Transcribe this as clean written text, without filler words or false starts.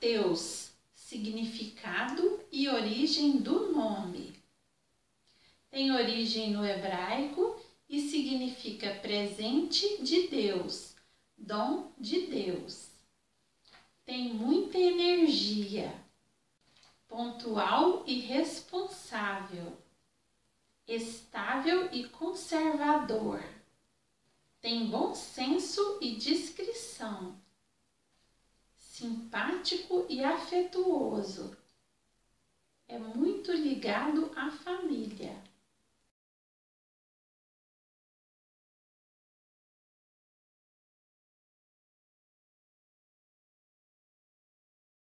Mateus, significado e origem do nome. Tem origem no hebraico e significa presente de Deus, dom de Deus. Tem muita energia, pontual e responsável, estável e conservador. Tem bom senso e discrição, simpático e afetuoso. É muito ligado à família.